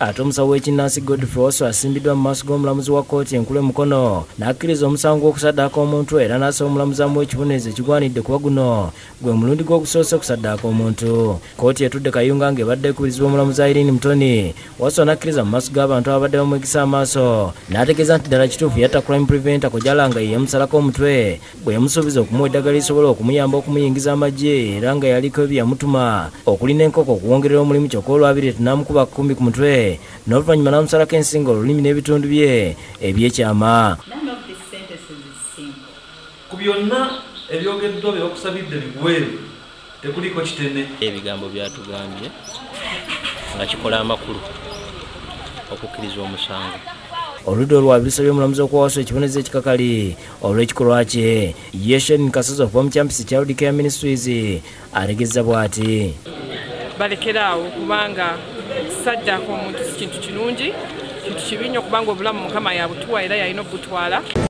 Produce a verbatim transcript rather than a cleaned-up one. Ate omusawekinnansi Godfrey Wasswa asimbiddwa mu maaso g'omulamuzi wa kkooti enkulu Mukono n'akkiriza omusango okusaddaaka omuntu era n'asaba omulamuzi w'ekibonerezo ekigwanidde kuba guno gwe mulundi gw'okusoosa okusaddaaka omuntu. Kkooti etudde Kayunga ng'ebadde ekubirizibwa omulamuzi Irene Mutoni. Wasswa n'akkiriza mu maaso g'abantu abadde bamwegisa amaaso n'ategeeza nti ddala kituufu yatta Crime Preventer Kojala nga ye yamusalako omutwe gwe yamusuubiza okumuwa eddagala lisobola okumuyamba okumuyingiza amagye era nga yaliko ebyamutuma okulina enkoko okuwongerera omulimu kyokka olwabiri tenamukuba kkumbi ku mutwe n'oluvannyuma n'amusalako ensingo olulimi n'ebitundu bye eby'ekyama. Ku byonna ebyogeddwa byokusabidde bigweru tekuliko kiteme. Ebigambo byatugambye nga kikola amakulu okukkiriza omusango. Oludo lwabisa by'omulamuzi okwaso ekibonerezo ekikakali olw'ekikolwa kye. Yeshen Kasozo okuva mu kyampisi kya Care Ministries ategeeza bw'ati. Balekeraawo kubanga saddaaka omuntu si kintu kirungi, kintu kibi nnyo kubanga obulamu Mukama yabutuwa era yalina obutwala.